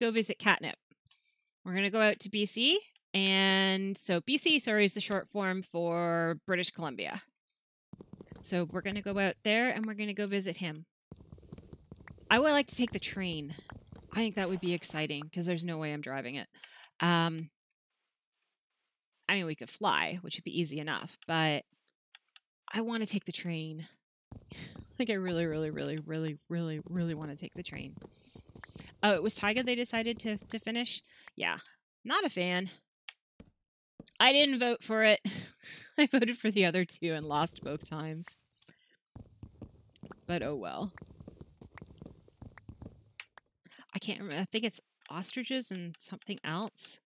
go visit Catnip. We're going to go out to BC. And so BC, sorry, is the short form for British Columbia. So we're going to go out there and we're going to go visit him. I would like to take the train. I think that would be exciting because there's no way I'm driving it. I mean, we could fly, which would be easy enough, but I want to take the train. Like, I really want to take the train. Oh, it was Taiga they decided to finish? Yeah. Not a fan. I didn't vote for it. I voted for the other two and lost both times. But oh well. I can't remember. I think it's ostriches and something else.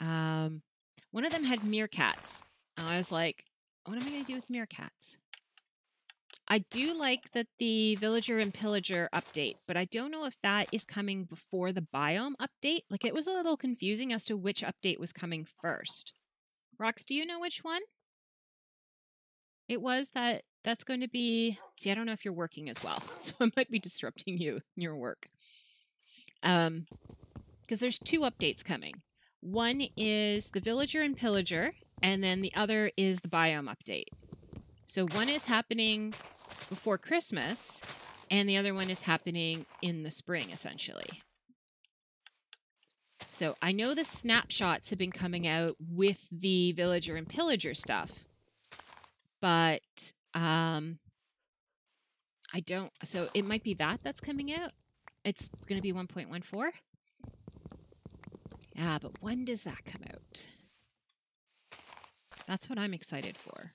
One of them had meerkats. And I was like, what am I going to do with meerkats? I do like that the villager and pillager update, but I don't know if that is coming before the biome update. Like, it was a little confusing as to which update was coming first. Rox, do you know which one? It was that's going to be... See, I don't know if you're working as well, so I might be disrupting you in your work. Because there's two updates coming. One is the villager and pillager, and then the other is the biome update. So one is happening before Christmas, and the other one is happening in the spring, essentially. So I know the snapshots have been coming out with the villager and pillager stuff, but I don't... So it might be that's coming out. It's going to be 1.14. Yeah, but when does that come out? That's what I'm excited for.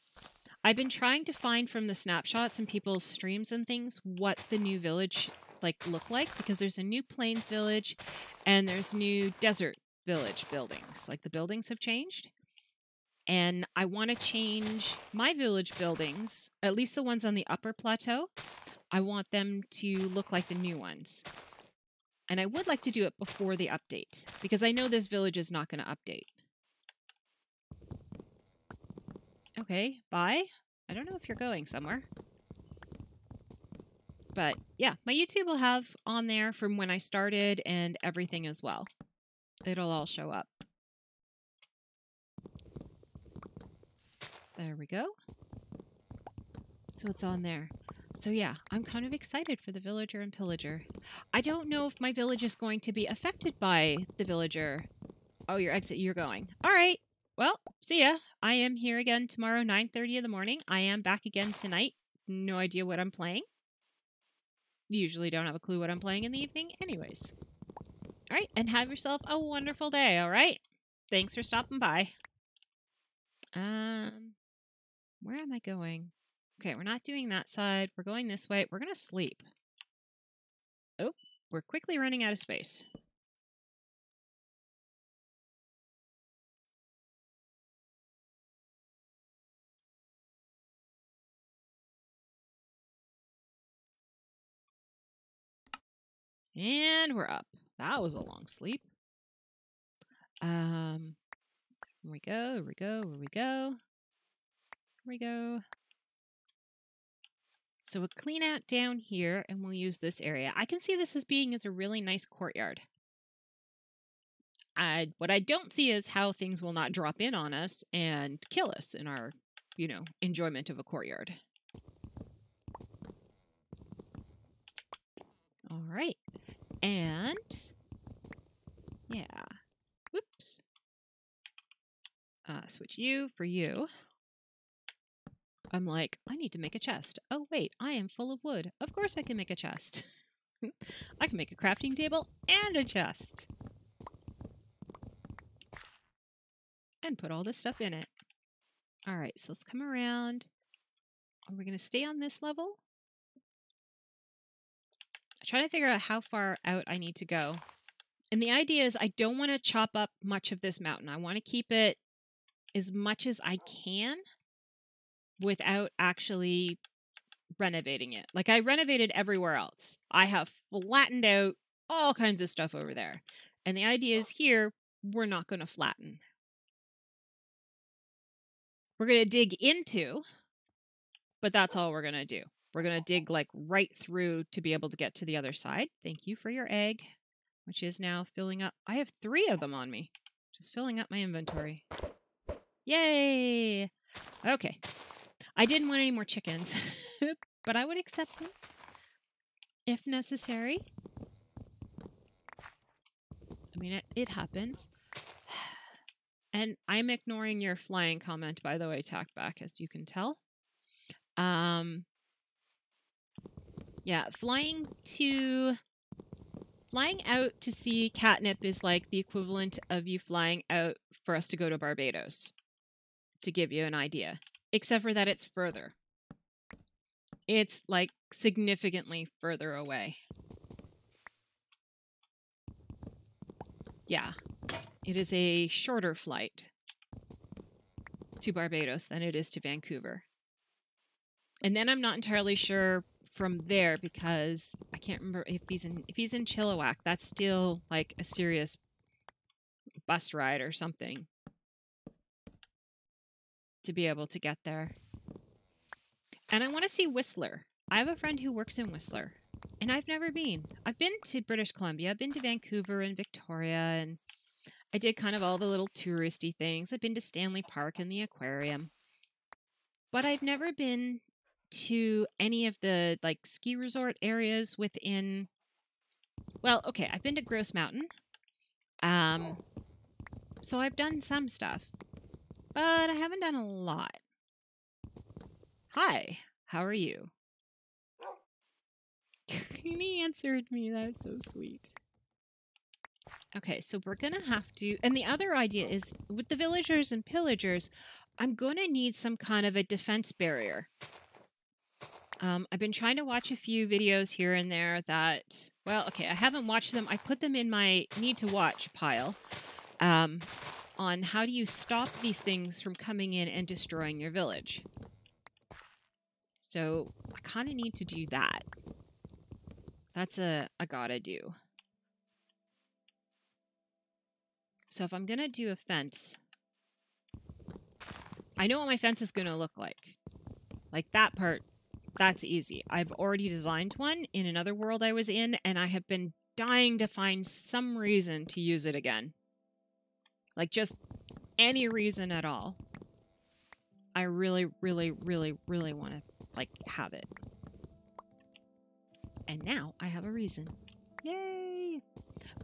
I've been trying to find from the snapshots and people's streams and things what the new village look like, because there's a new plains village and there's new desert village buildings. Like, the buildings have changed. And I want to change my village buildings, at least the ones on the upper plateau. I want them to look like the new ones. And I would like to do it before the update, because I know this village is not going to update. Okay, bye. I don't know if you're going somewhere. But yeah, my YouTube will have on there from when I started and everything as well. It'll all show up. There we go. So it's on there. So yeah, I'm kind of excited for the villager and pillager. I don't know if my village is going to be affected by the villager. Oh, your exit, you're going. All right. Well, see ya. I am here again tomorrow, 9:30 in the morning. I am back again tonight. No idea what I'm playing. Usually don't have a clue what I'm playing in the evening anyways. All right, and have yourself a wonderful day, all right? Thanks for stopping by. Where am I going? Okay, we're not doing that side. We're going this way. We're going to sleep. Oh, we're quickly running out of space. And we're up. That was a long sleep. Here we go, here we go, here we go. Here we go. So we'll clean out down here and we'll use this area. I can see this as being a really nice courtyard. What I don't see is how things will not drop in on us and kill us in our, enjoyment of a courtyard. All right. And yeah, whoops. Switch you for you. I'm like, I need to make a chest. Oh wait, I am full of wood. Of course I can make a chest. I can make a crafting table and a chest. And put all this stuff in it. All right, so let's come around. Are we going to stay on this level? Trying to figure out how far out I need to go. And the idea is I don't want to chop up much of this mountain. I want to keep it as much as I can without actually renovating it. Like, I renovated everywhere else. I have flattened out all kinds of stuff over there. And the idea is here, we're not going to flatten. We're going to dig into, but that's all we're going to do. We're going to dig right through to be able to get to the other side. Thank you for your egg. which is now filling up. I have 3 of them on me, just filling up my inventory. Yay! Okay. I didn't want any more chickens, but I would accept them if necessary. I mean, it happens. And I'm ignoring your flying comment, by the way, Tackback, as you can tell. Yeah, flying out to see Catnip is like the equivalent of you flying out for us to go to Barbados, to give you an idea. Except for that it's further. It's like significantly further away. Yeah. It is a shorter flight to Barbados than it is to Vancouver. And then I'm not entirely sure from there, because I can't remember if he's in Chilliwack, that's still like a serious bus ride or something to be able to get there. And I want to see Whistler. I have a friend who works in Whistler, and I've never been. I've been to British Columbia, I've been to Vancouver and Victoria, and I did kind of all the little touristy things. I've been to Stanley Park and the aquarium. But I've never been to any of the like ski resort areas within, well, okay, I've been to Grouse Mountain. So I've done some stuff, but I haven't done a lot. Hi, how are you? And he answered me. That's so sweet. Okay, so we're going to have to, and the other idea is with the villagers and pillagers, I'm going to need some kind of a defense barrier. I've been trying to watch a few videos here and there that, well, okay, I haven't watched them. I put them in my need to watch pile on how do you stop these things from coming in and destroying your village. So I kind of need to do that. That's a gotta do. So if I'm going to do a fence, I know what my fence is going to look like. Like that part, that's easy. I've already designed one in another world I was in, and I have been dying to find some reason to use it again. Like just any reason at all. I really, really, really, really want to like have it. And now I have a reason. Yay!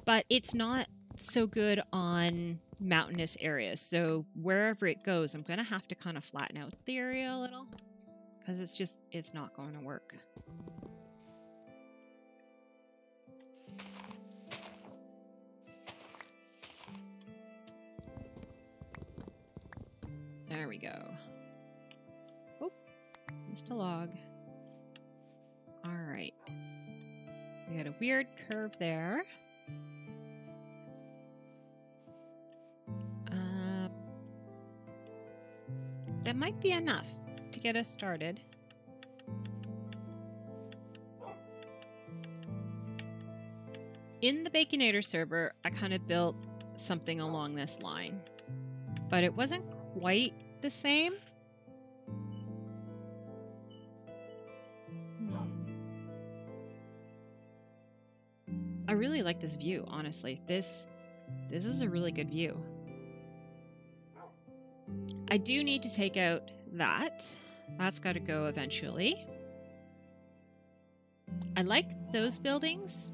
But it's not so good on mountainous areas, so wherever it goes, I'm gonna have to kind of flatten out the area a little, because it's just, it's not going to work. There we go. Oh, missed a log. All right, we got a weird curve there. That might be enough to get us started. In the Baconator server, I kind of built something along this line, but it wasn't quite the same. I really like this view, honestly. This is a really good view. I do need to take out that. That's got to go eventually. I like those buildings.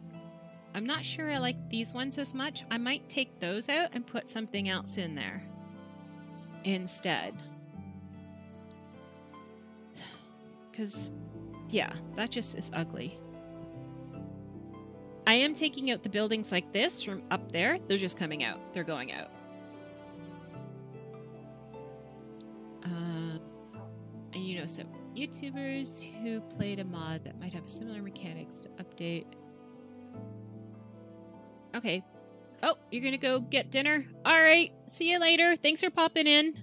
I'm not sure I like these ones as much. I might take those out and put something else in there instead. Because, yeah, that just is ugly. I am taking out the buildings like this from up there. They're just coming out. They're going out. And you know, so YouTubers who played a mod that might have similar mechanics to update. Okay. Oh, you're gonna go get dinner? All right. See you later. Thanks for popping in.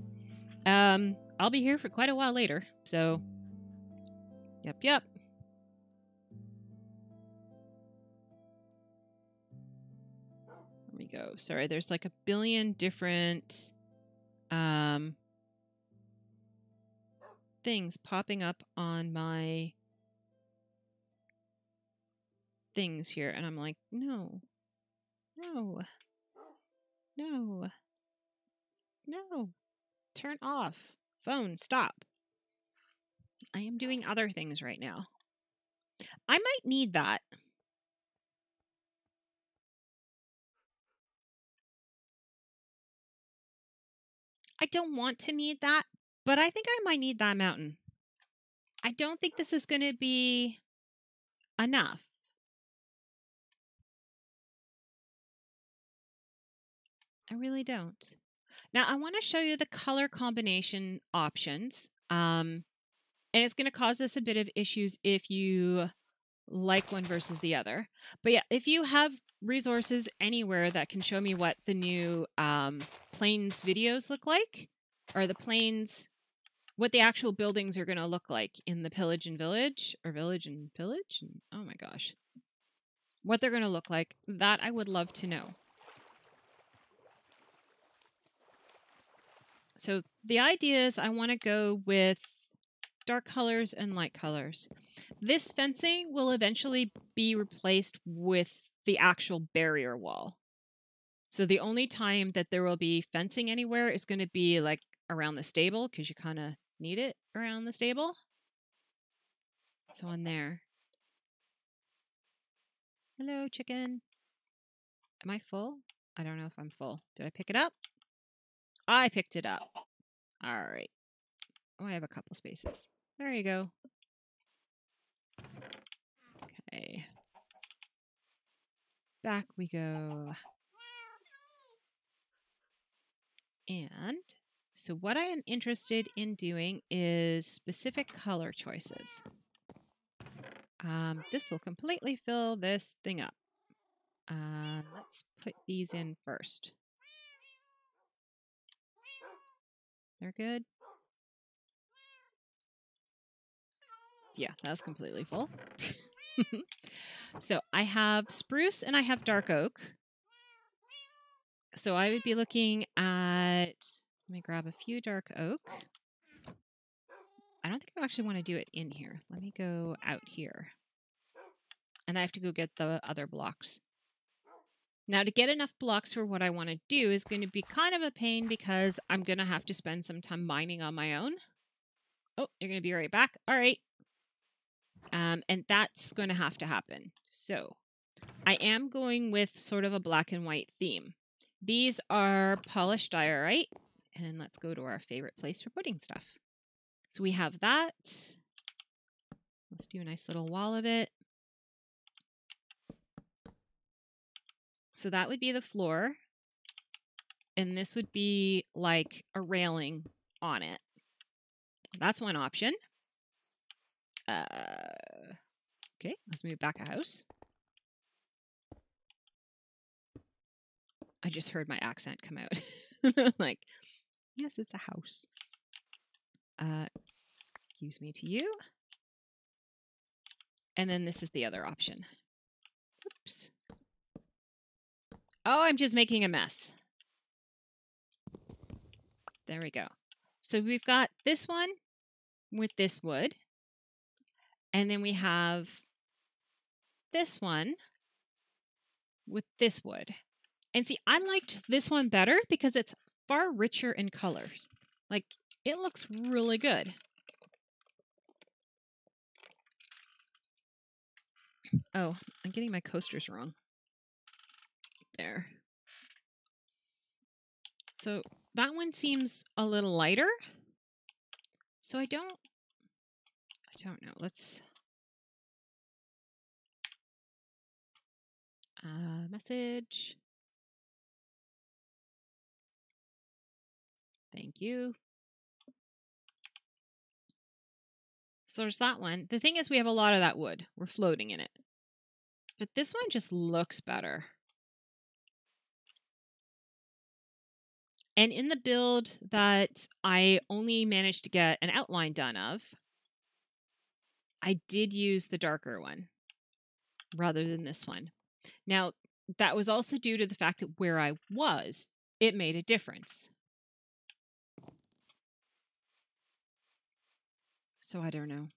I'll be here for quite a while later. So, yep, yep. There we go. Sorry, there's like a billion different... things popping up on my things here, and I'm like, no, No. No. No. Turn off. Phone, stop. I am doing other things right now. I might need that. I don't want to need that, but I think I might need that mountain. I don't think this is going to be enough. I really don't. Now, I want to show you the color combination options. And it's going to cause us a bit of issues if you like one versus the other. But yeah, if you have resources anywhere that can show me what the new planes videos look like, or the planes, what the actual buildings are going to look like in the Pillage and Village, or Village and Pillage, and, oh my gosh, what they're going to look like, that I would love to know. So the idea is I want to go with dark colors and light colors. This fencing will eventually be replaced with the actual barrier wall. So the only time that there will be fencing anywhere is going to be like around the stable, because you kind of need it around the stable. So on there. Hello, chicken. Am I full? I don't know if I'm full. Did I pick it up? I picked it up. All right. Oh, I have a couple spaces. There you go. Okay. Back we go. And so what I am interested in doing is specific color choices. This will completely fill this thing up. Let's put these in first. They're good. Yeah, that's completely full. So I have spruce and I have dark oak. So I would be looking at, let me grab a few dark oak. I don't think I actually want to do it in here. Let me go out here. And I have to go get the other blocks. Now, to get enough blocks for what I want to do is going to be kind of a pain, because I'm going to have to spend some time mining on my own. Oh, you're going to be right back. All right. And that's going to have to happen. So I am going with sort of a black and white theme. These are polished diorite. And let's go to our favorite place for putting stuff. So we have that. Let's do a nice little wall of it. So that would be the floor. And this would be like a railing on it. That's one option. Okay, let's move back a house. I just heard my accent come out. Like, yes, it's a house. Excuse me to you. And then this is the other option. Oops. Oh, I'm just making a mess. There we go. So we've got this one with this wood. And then we have this one with this wood. And see, I liked this one better because it's far richer in colors. Like, it looks really good. Oh, I'm getting my coasters wrong. There. So that one seems a little lighter. So I don't know. Let's message. Thank you. So there's that one. The thing is, we have a lot of that wood. We're floating in it. But this one just looks better. And in the build that I only managed to get an outline done of, I did use the darker one rather than this one. Now, that was also due to the fact that where I was, it made a difference. So I don't know.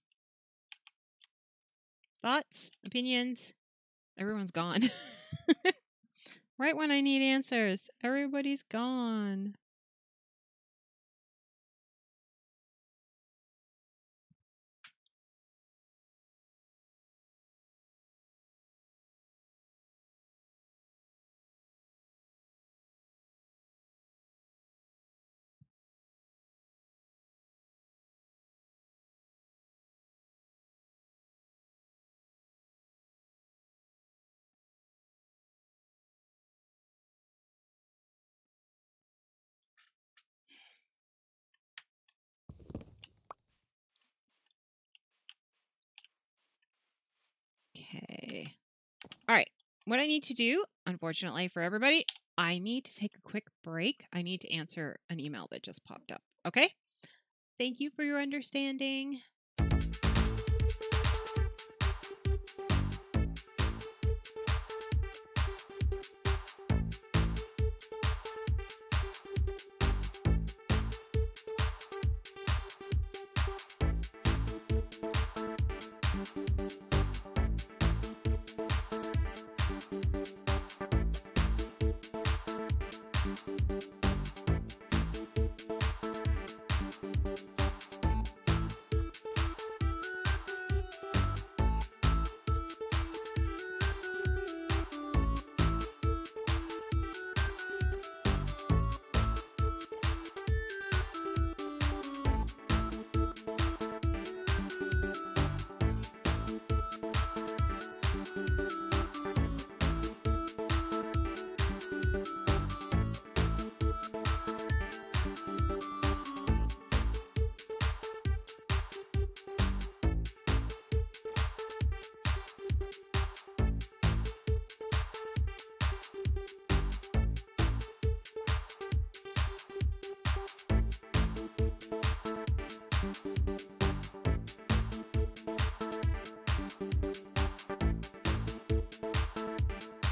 Thoughts? Opinions? Everyone's gone. Right when I need answers. Everybody's gone. Okay. All right. What I need to do, unfortunately for everybody, I need to take a quick break. I need to answer an email that just popped up. Okay? Thank you for your understanding.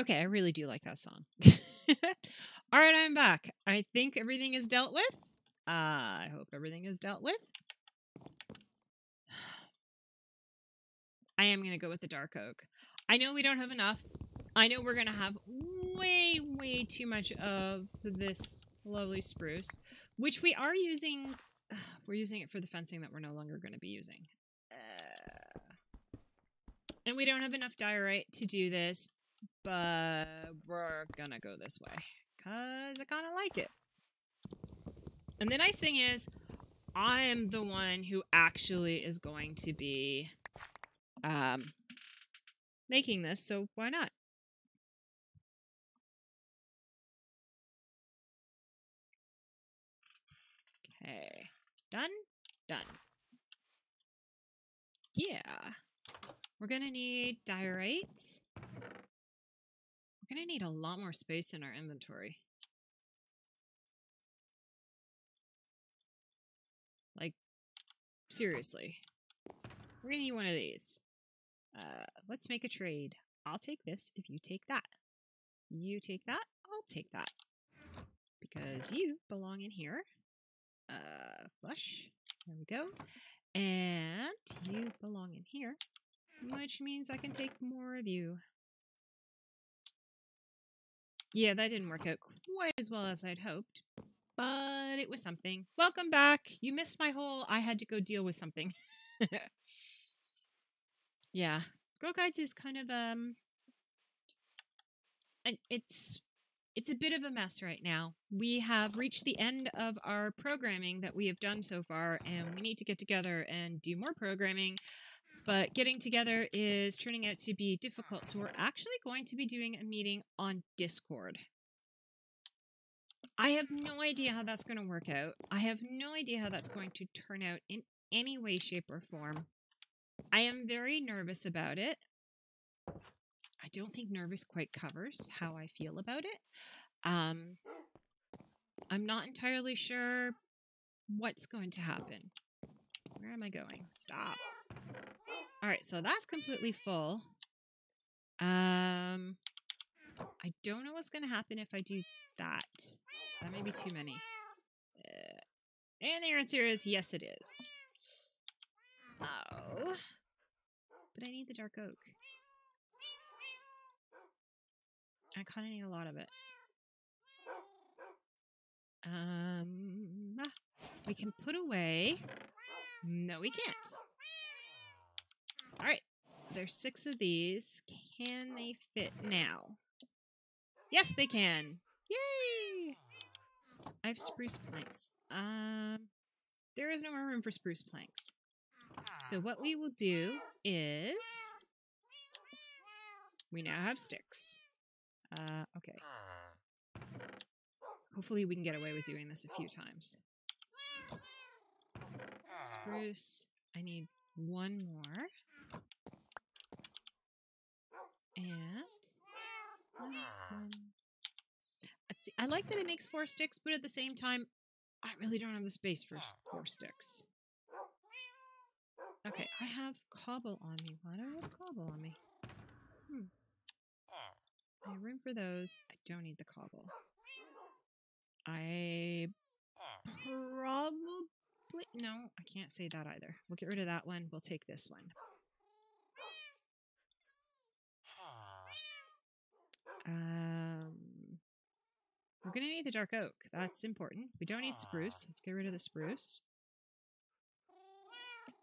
Okay, I really do like that song. All right, I'm back. I think everything is dealt with. I hope everything is dealt with. I am going to go with the dark oak. I know we don't have enough. I know we're going to have way, way too much of this lovely spruce, which we are using. We're using it for the fencing that we're no longer going to be using. And we don't have enough diorite to do this, but we're going to go this way because I kind of like it. And the nice thing is I am the one who actually is going to be making this, so why not? Okay. Done? Done. Yeah. We're going to need diorite. We're going to need a lot more space in our inventory. Like, seriously. We're going to need one of these. Let's make a trade. I'll take this if you take that. You take that, I'll take that. Because you belong in here. Flush. There we go. And you belong in here. Which means I can take more of you. Yeah, that didn't work out quite as well as I'd hoped. But it was something. Welcome back! You missed my whole I had to go deal with something. Yeah. Girl Guides is kind of, it's a bit of a mess right now. We have reached the end of our programming that we have done so far, and we need to get together and do more programming. But getting together is turning out to be difficult, so we're actually going to be doing a meeting on Discord. I have no idea how that's going to work out. I have no idea how that's going to turn out in any way, shape, or form. I am very nervous about it. I don't think nervous quite covers how I feel about it. I'm not entirely sure what's going to happen. Where am I going? Stop. All right, so that's completely full. I don't know what's going to happen if I do that. That may be too many. And the answer is yes, it is. Oh. But I need the dark oak. I kind of need a lot of it. We can put away... No, we can't. All right. There's 6 of these. Can they fit now? Yes, they can. Yay! I have spruce planks. There is no more room for spruce planks. So what we will do is... We now have sticks. Okay. Hopefully we can get away with doing this a few times. Spruce. I need 1 more. And let's see. I like that it makes 4 sticks, but at the same time, I really don't have the space for 4 sticks. Okay, I have cobble on me. Why don't I have cobble on me? I have room for those. I don't need the cobble. I probably... No, I can't say that either. We'll get rid of that one. We'll take this one. We're going to need the dark oak. That's important. We don't need spruce. Let's get rid of the spruce.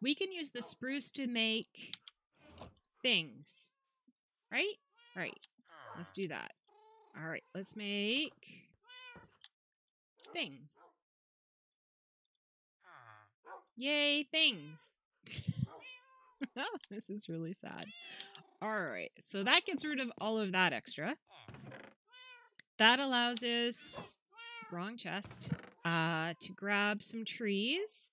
We can use the spruce to make things. Right? Right. Let's do that. All right, let's make things. Yay, things. This is really sad. All right, so that gets rid of all of that extra. That allows us, wrong chest, to grab some trees.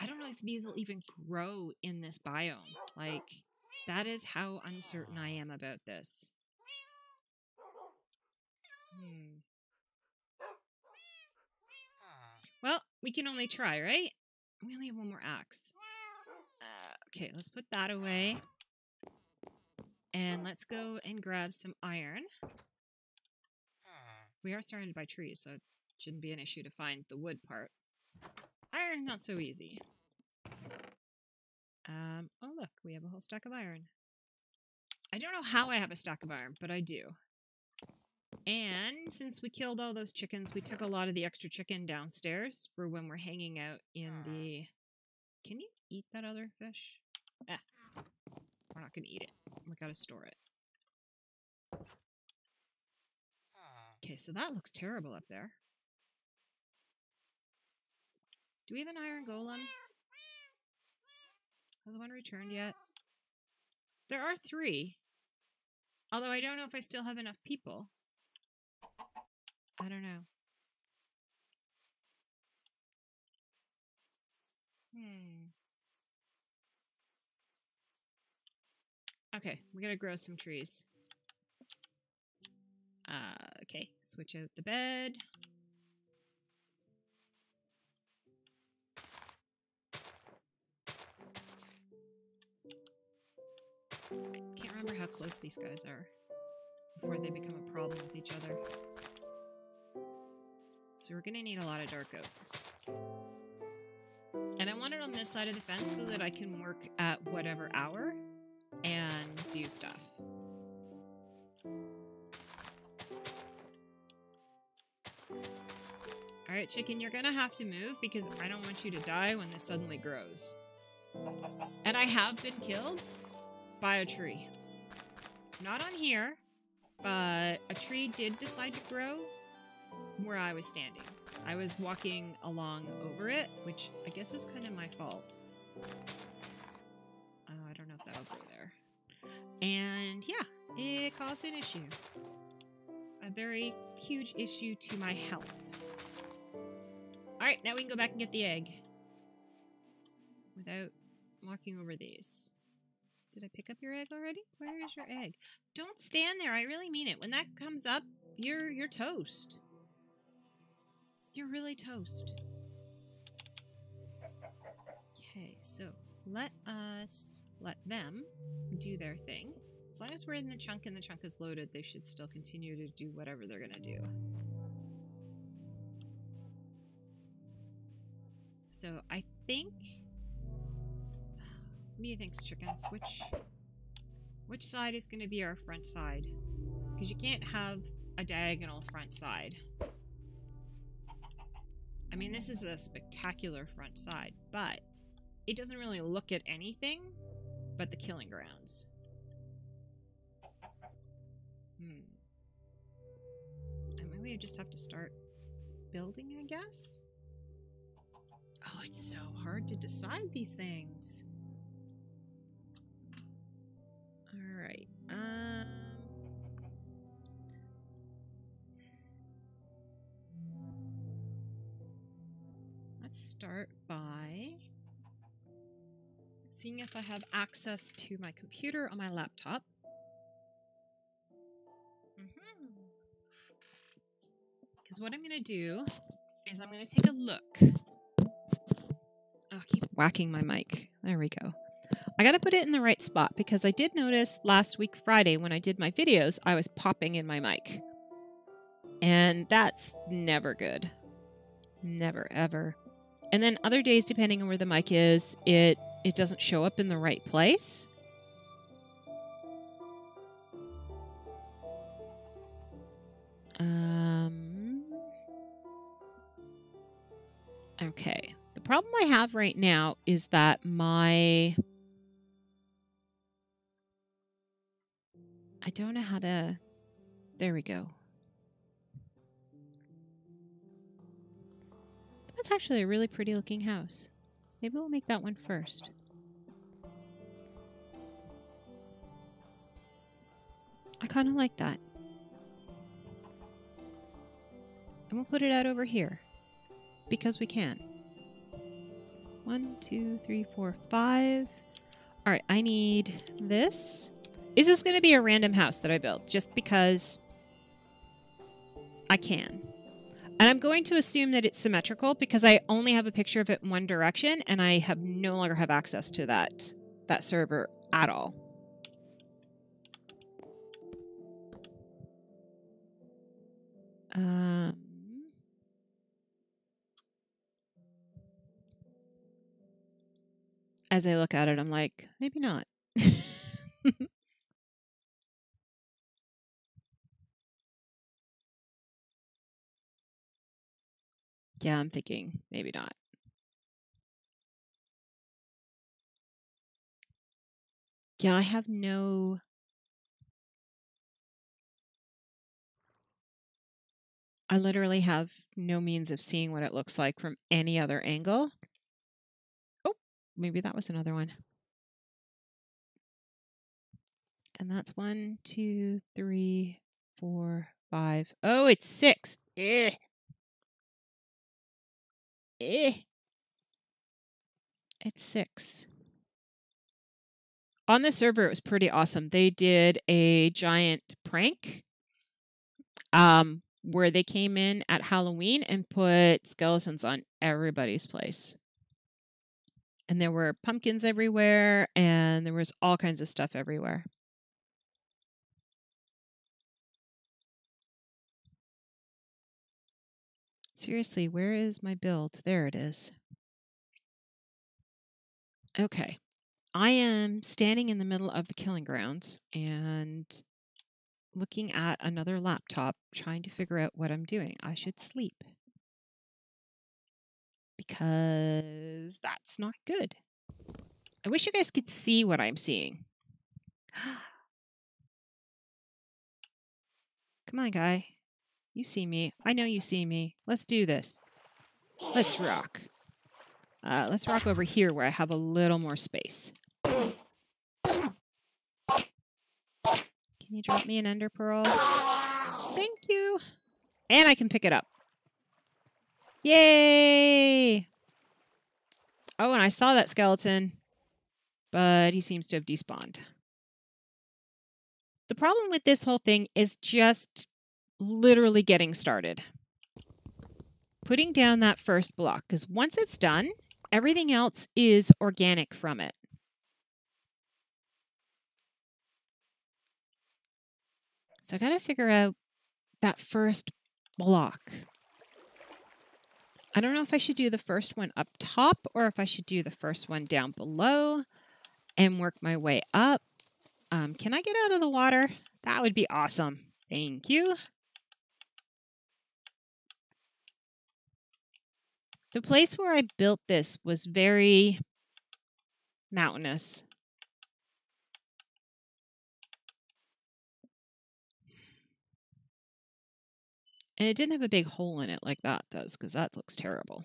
I don't know if these will even grow in this biome. Like, that is how uncertain I am about this. Well, we can only try, right? We only have 1 more axe. Okay, let's put that away. And let's go and grab some iron. We are surrounded by trees, so it shouldn't be an issue to find the wood part. Iron, not so easy. Oh look, we have a whole stack of iron. I don't know how I have a stack of iron, but I do. And since we killed all those chickens, we took a lot of the extra chicken downstairs for when we're hanging out in the... Can you eat that other fish? Ah. We're not gonna eat it. We gotta store it. Okay, so that looks terrible up there. Do we have an iron golem? Has one returned yet? There are three. Although I don't know if I still have enough people. I don't know. Okay, we gotta grow some trees. Okay, switch out the bed. I can't remember how close these guys are before they become a problem with each other. So we're gonna need a lot of dark oak. And I want it on this side of the fence so that I can work at whatever hour and do stuff. Alright, chicken, you're gonna have to move because I don't want you to die when this suddenly grows. And I have been killed by a tree. Not on here, but a tree did decide to grow where I was standing. I was walking along over it, which I guess is kind of my fault. I don't know if that'll go there. And yeah, it caused an issue. A very huge issue to my health. Alright, now we can go back and get the egg. Without walking over these. Did I pick up your egg already? Where is your egg? Don't stand there, I really mean it. When that comes up, you're toast. You're really toast. Okay, so let us let them do their thing. As long as we're in the chunk and the chunk is loaded, they should still continue to do whatever they're gonna do. So I think... What do you think, chickens? Which side is gonna be our front side? Because you can't have a diagonal front side. I mean, this is a spectacular front side, but it doesn't really look at anything but the killing grounds. And maybe we just have to start building, I guess? Oh, it's so hard to decide these things. Alright, start by seeing if I have access to my computer on my laptop. Because what I'm going to do is I'm going to take a look. Oh, I keep whacking my mic. There we go. I got to put it in the right spot because I did notice last week Friday when I did my videos, I was popping in my mic. And that's never good. Never, ever. And then other days, depending on where the mic is, it doesn't show up in the right place. Okay. The problem I have right now is that I don't know how to... There we go. That's actually a really pretty looking house. Maybe we'll make that one first. I kind of like that. And we'll put it out over here. Because we can. 1, 2, 3, 4, 5. Alright, I need this. Is this going to be a random house that I build? Just because I can. And I'm going to assume that it's symmetrical because I only have a picture of it in one direction and I have no longer have access to that server at all. as I look at it, I'm like, maybe not. Yeah, I'm thinking maybe not. Yeah, I have no... I literally have no means of seeing what it looks like from any other angle. Oh, maybe that was another one. And that's 1, 2, 3, 4, 5. Oh, it's 6. Ugh. It's 6. On the server, it was pretty awesome. They did a giant prank where they came in at Halloween and put skeletons on everybody's place. And there were pumpkins everywhere, and there was all kinds of stuff everywhere. Seriously, where is my build? There it is. Okay. I am standing in the middle of the killing grounds and looking at another laptop, trying to figure out what I'm doing. I should sleep. Because that's not good. I wish you guys could see what I'm seeing. Come on, guy. You see me. I know you see me. Let's do this. Let's rock. Let's rock over here where I have a little more space. Can you drop me an ender pearl? Thank you. And I can pick it up. Yay! Oh, and I saw that skeleton, but he seems to have despawned. The problem with this whole thing is just literally getting started. Putting down that first block, because once it's done, everything else is organic from it. So I gotta figure out that first block. I don't know if I should do the first one up top or if I should do the first one down below and work my way up. Can I get out of the water? That would be awesome. Thank you. The place where I built this was very mountainous. And it didn't have a big hole in it like that does, because that looks terrible.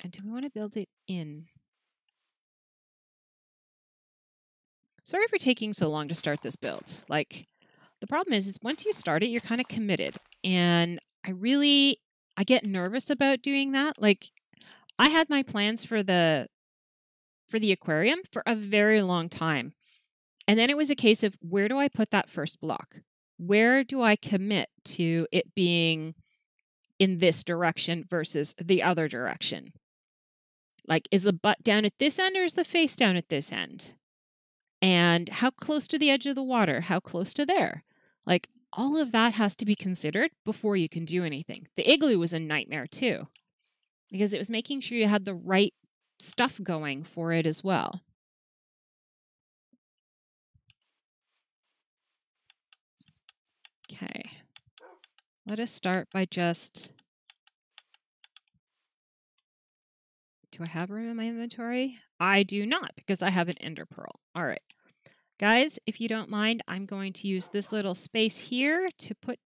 And do we want to build it in? Sorry for taking so long to start this build. Like, the problem is once you start it, you're kind of committed. And I get nervous about doing that. Like, I had my plans for the aquarium for a very long time. And then it was a case of, where do I put that first block? Where do I commit to it being in this direction versus the other direction? Like, is the butt down at this end or is the face down at this end? And how close to the edge of the water? How close to there? Like, all of that has to be considered before you can do anything. The igloo was a nightmare too, because it was making sure you had the right stuff going for it as well. Okay, let us start by just, do I have room in my inventory? I do not, because I have an ender pearl. All right, guys, if you don't mind, I'm going to use this little space here to put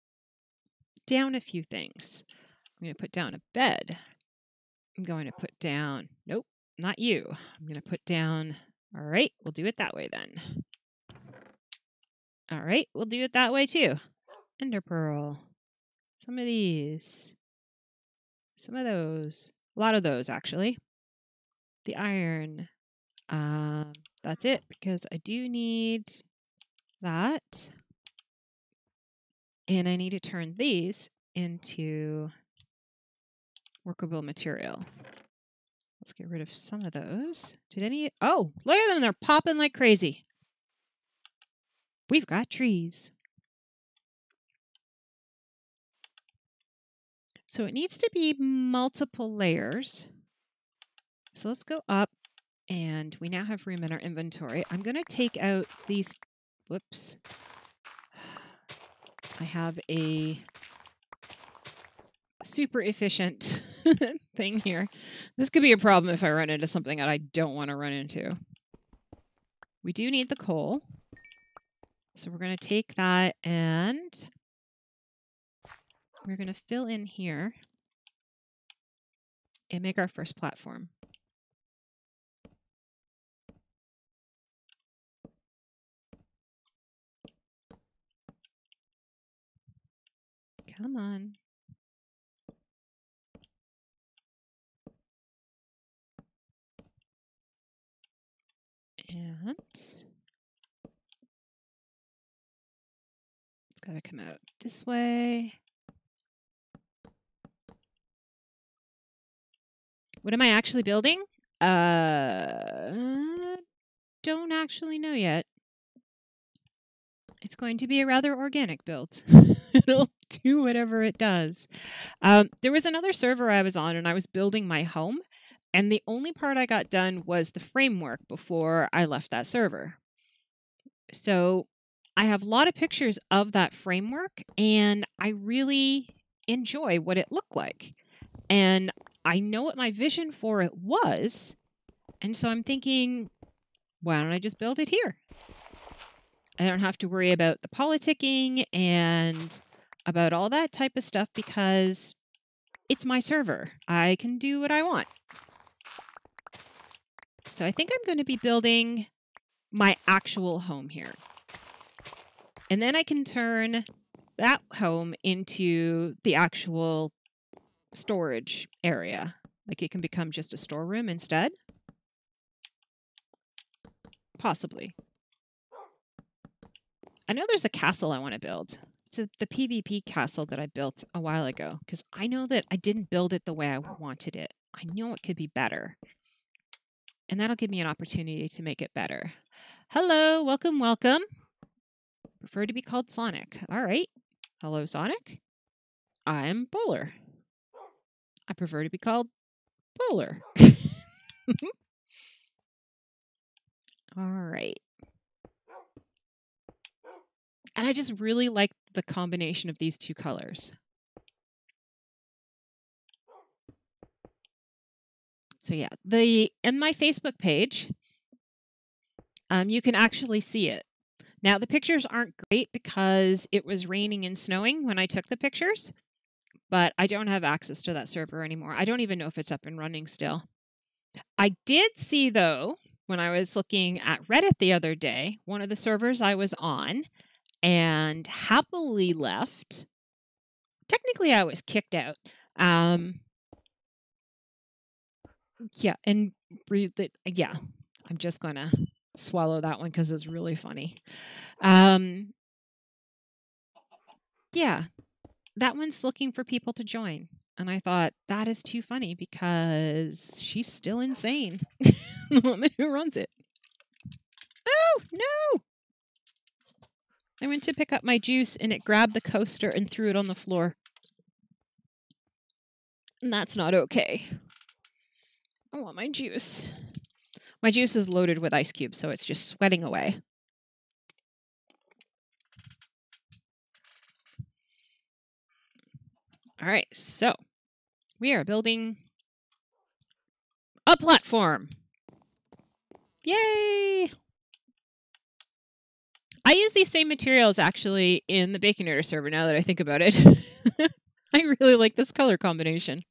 down a few things. I'm going to put down a bed. I'm going to put down, nope, not you. I'm going to put down, all right, we'll do it that way then. All right, we'll do it that way too. Ender pearl. Some of these. Some of those. A lot of those, actually. The iron. That's it, because I do need that. And I need to turn these into workable material. Let's get rid of some of those. Oh, look at them. They're popping like crazy. We've got trees. So it needs to be multiple layers. So let's go up, and we now have room in our inventory. I'm going to take out these, whoops. I have a super efficient thing here. This could be a problem if I run into something that I don't want to run into. We do need the coal. So we're going to take that and we're going to fill in here and make our first platform. Come on. And it's got to come out this way. What am I actually building? Don't actually know yet. It's going to be a rather organic build. It'll do whatever it does. There was another server I was on and I was building my home. And the only part I got done was the framework before I left that server. So I have a lot of pictures of that framework and I really enjoy what it looked like. And I know what my vision for it was. And so I'm thinking, why don't I just build it here? I don't have to worry about the politicking and about all that type of stuff because it's my server. I can do what I want. So I think I'm going to be building my actual home here. And then I can turn that home into the actual storage area. Like it can become just a storeroom instead. Possibly. I know there's a castle I want to build. It's the PvP castle that I built a while ago because I know that I didn't build it the way I wanted it. I know it could be better. And that'll give me an opportunity to make it better. Hello, welcome, welcome. Prefer to be called Sonic. All right. Hello, Sonic. I'm Bowler. I prefer to be called Bowler. All right. And I just really like the combination of these two colors. So yeah, in my Facebook page, you can actually see it. Now the pictures aren't great because it was raining and snowing when I took the pictures, but I don't have access to that server anymore. I don't even know if it's up and running still. I did see though, when I was looking at Reddit the other day, one of the servers I was on, and happily left. Technically, I was kicked out. Yeah, and yeah, I'm just going to swallow that one because it's really funny. Yeah, that one's looking for people to join. And I thought, that is too funny because she's still insane. The woman who runs it. Oh, no! I went to pick up my juice and it grabbed the coaster and threw it on the floor. And that's not okay. I want my juice. My juice is loaded with ice cubes, so it's just sweating away. All right, so we are building a platform. Yay! I use these same materials, actually, in the Baconator server, now that I think about it. I really like this color combination.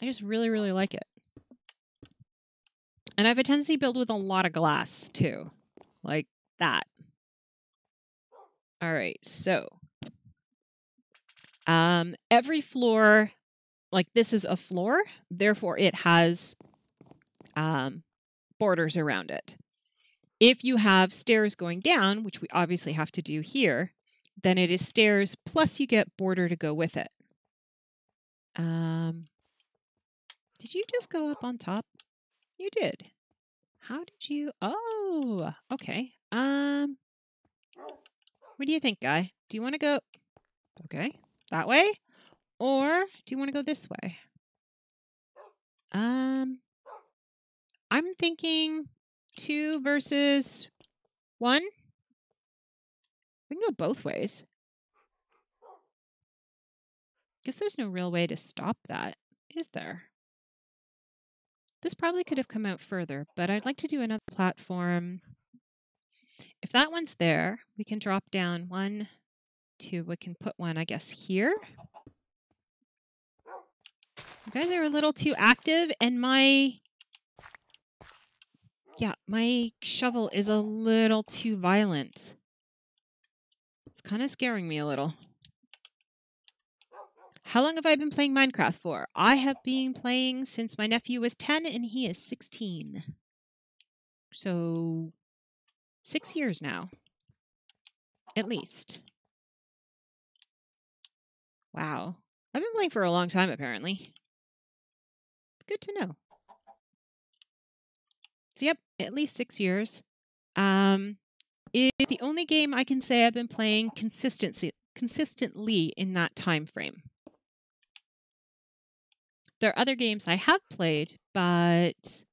I just really, really like it. And I have a tendency to build with a lot of glass, too. Like that. All right, so. Every floor, like this is a floor, therefore it has borders around it. If you have stairs going down, which we obviously have to do here, then it is stairs plus you get border to go with it. Did you just go up on top? You did. How did you? Oh, okay. What do you think, guy? Do you want to go? Okay, that way. Or do you want to go this way? I'm thinking 2 versus 1. We can go both ways. Guess there's no real way to stop that, is there? This probably could have come out further, but I'd like to do another platform. If that one's there, we can drop down 1, 2. We can put one, I guess, here. You guys are a little too active, and my shovel is a little too violent. It's kind of scaring me a little. How long have I been playing Minecraft for? I have been playing since my nephew was 10 and he is 16. So 6 years now, at least. Wow. I've been playing for a long time, apparently. Good to know. So yep, at least 6 years. It's the only game I can say I've been playing consistently in that time frame. There are other games I have played, but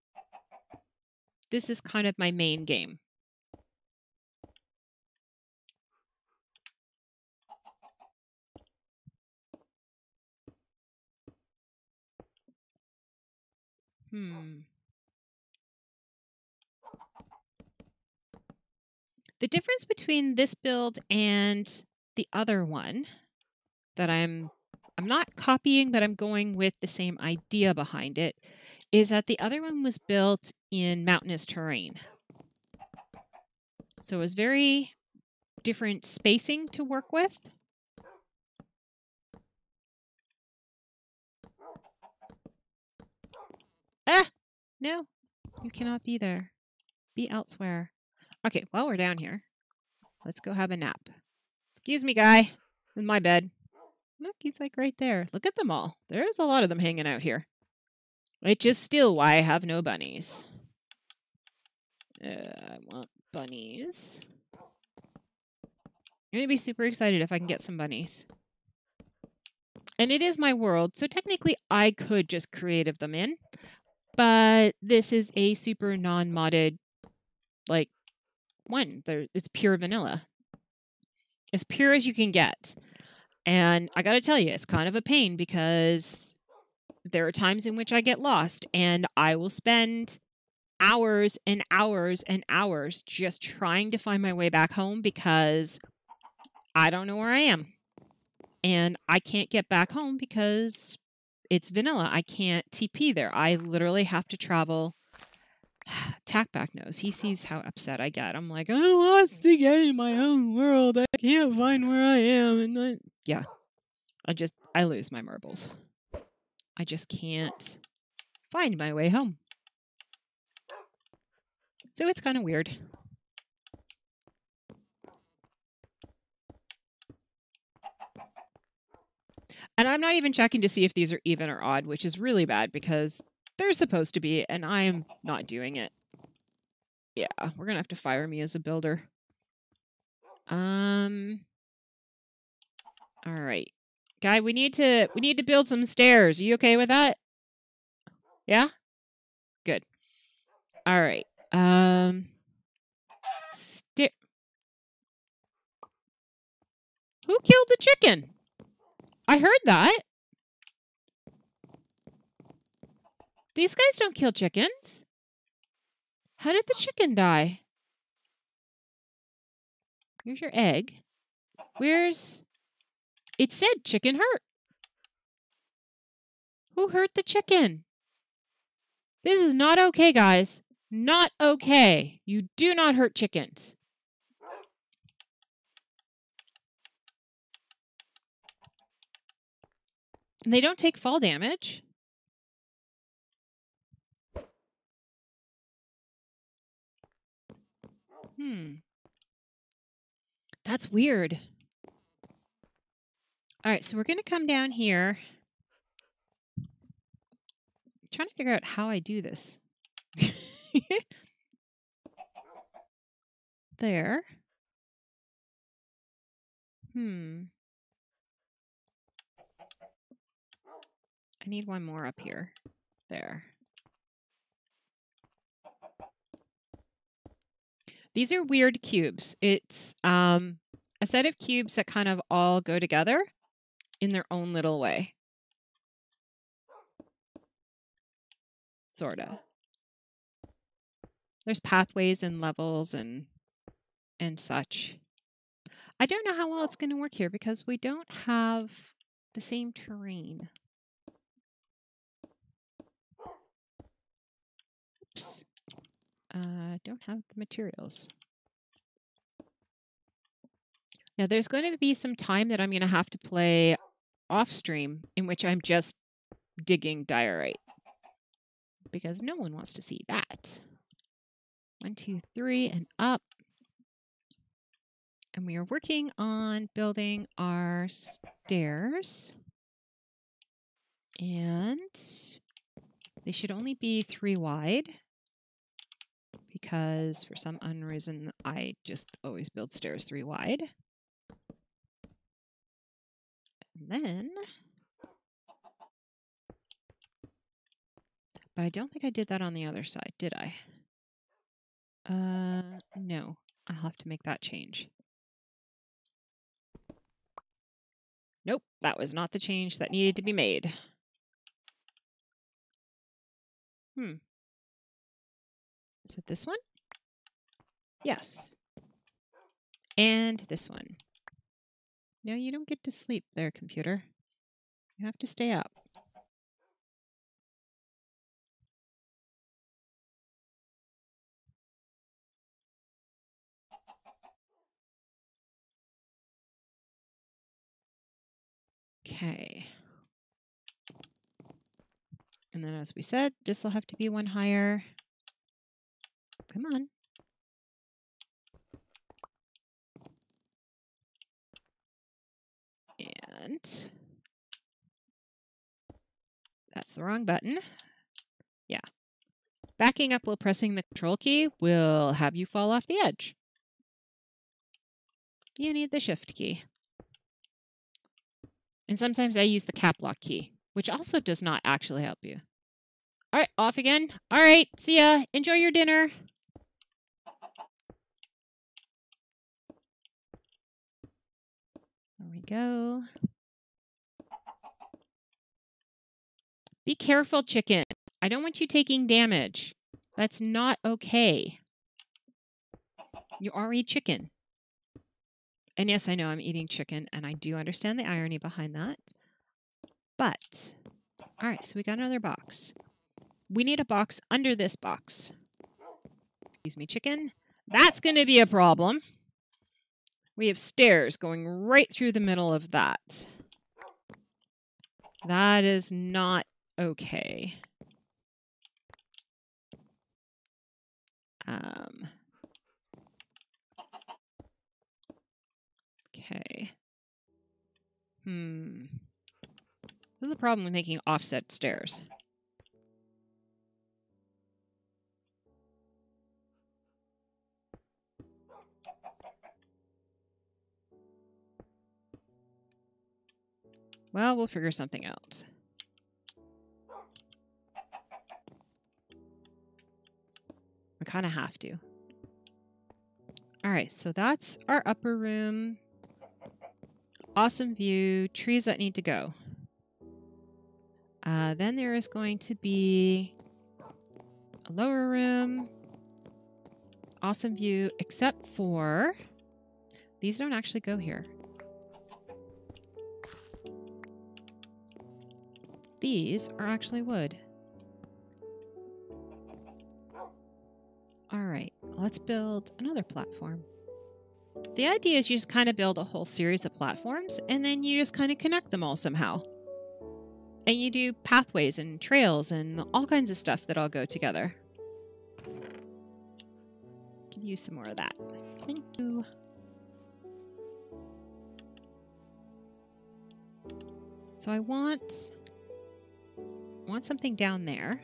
this is kind of my main game. The difference between this build and the other one that I'm not copying, but I'm going with the same idea behind it, is that the other one was built in mountainous terrain. So it was very different spacing to work with. Ah! No, you cannot be there. Be elsewhere. Okay, while we're down here, let's go have a nap. Excuse me, guy. In my bed. Look, he's like right there. Look at them all. There's a lot of them hanging out here. Which is still why I have no bunnies. I want bunnies. I'm going to be super excited if I can get some bunnies. And it is my world, so technically I could just creative them in. But this is a super non-modded, like, one. It's pure vanilla. As pure as you can get. And I gotta tell you, it's kind of a pain because there are times in which I get lost and I will spend hours and hours and hours just trying to find my way back home because I don't know where I am. And I can't get back home because it's vanilla. I can't TP there. I literally have to travel. Tackback knows. He sees how upset I get. I'm like, I lost again in my own world. I can't find where I am. And I lose my marbles. I just can't find my way home. So it's kind of weird. And I'm not even checking to see if these are even or odd, which is really bad because they're supposed to be, and I'm not doing it. Yeah, we're going to have to fire me as a builder. All right. Guy, we need to build some stairs. Are you okay with that? Yeah? Good. All right. Who killed the chicken? I heard that. These guys don't kill chickens. How did the chicken die? Here's your egg. Where's... It said chicken hurt. Who hurt the chicken? This is not okay, guys. Not okay. You do not hurt chickens. And they don't take fall damage. That's weird. All right, so we're going to come down here. I'm trying to figure out how I do this. There. I need one more up here. There. These are weird cubes. It's a set of cubes that kind of all go together in their own little way. Sorta. There's pathways and levels and such. I don't know how well it's going to work here because we don't have the same terrain. Oops. Don't have the materials. Now there's going to be some time that I'm going to have to play off stream in which I'm just digging diorite because no one wants to see that. 1, 2, 3 and up. And we are working on building our stairs. And they should only be 3 wide. Because for some unreason, I just always build stairs 3 wide. And then... But I don't think I did that on the other side, did I? No. I'll have to make that change. Nope, that was not the change that needed to be made. Is it this one? Yes. And this one. No, you don't get to sleep there, computer. You have to stay up. Okay. And then as we said, this will have to be one higher. Come on. And that's the wrong button. Yeah. Backing up while pressing the control key will have you fall off the edge. You need the shift key. And sometimes I use the cap lock key, which also does not actually help you. All right, off again. All right, see ya. Enjoy your dinner. There we go. Be careful, chicken. I don't want you taking damage. That's not okay. You are a chicken. And yes, I know I'm eating chicken, and I do understand the irony behind that. But, all right, so we got another box. We need a box under this box. Excuse me, chicken. That's going to be a problem. We have stairs going right through the middle of that. That is not okay. Okay. This is the problem with making offset stairs. Well, we'll figure something out. We kind of have to. All right, so that's our upper room. Awesome view, trees that need to go. Then there is going to be a lower room. Awesome view, except for these don't actually go here. These are actually wood. All right, let's build another platform. The idea is you just kind of build a whole series of platforms and then you just kind of connect them all somehow. And you do pathways and trails and all kinds of stuff that all go together. Could use some more of that. Thank you. So I want something down there,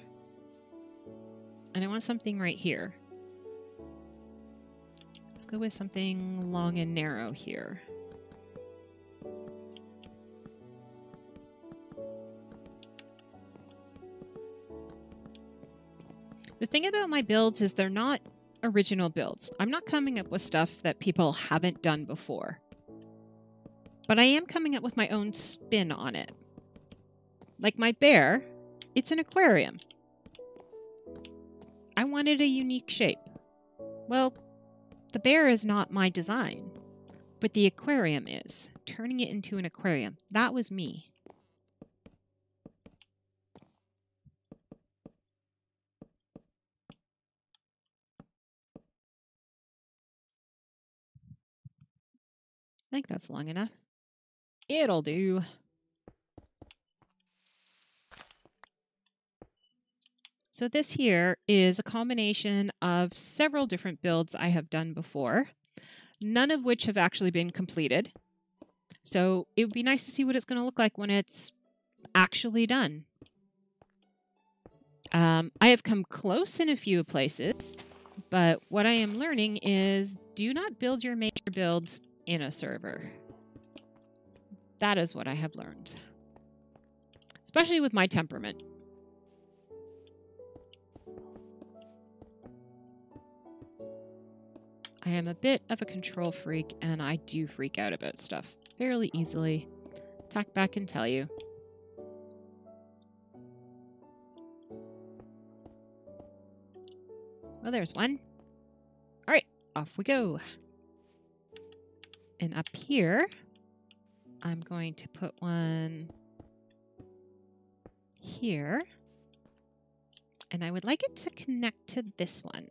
and I want something right here. Let's go with something long and narrow here. The thing about my builds is they're not original builds. I'm not coming up with stuff that people haven't done before. But I am coming up with my own spin on it. Like my bear, it's an aquarium. I wanted a unique shape. Well, the bear is not my design, but the aquarium is. Turning it into an aquarium. That was me. I think that's long enough. It'll do. So this here is a combination of several different builds I have done before, none of which have actually been completed. So it would be nice to see what it's going to look like when it's actually done. I have come close in a few places, but what I am learning is do not build your major builds in a server. That is what I have learned. Especially with my temperament. I am a bit of a control freak and I do freak out about stuff fairly easily. Tackback can tell you. Well, there's one. All right, off we go. And up here, I'm going to put one here. And I would like it to connect to this one.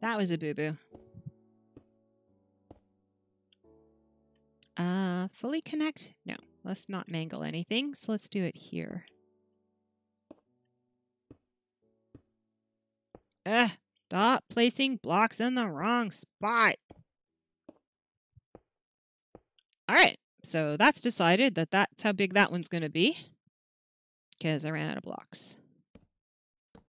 That was a boo-boo. Fully connect? No, let's not mangle anything. So let's do it here. Ugh. Stop placing blocks in the wrong spot. All right, so that's decided that that's how big that one's going to be because I ran out of blocks.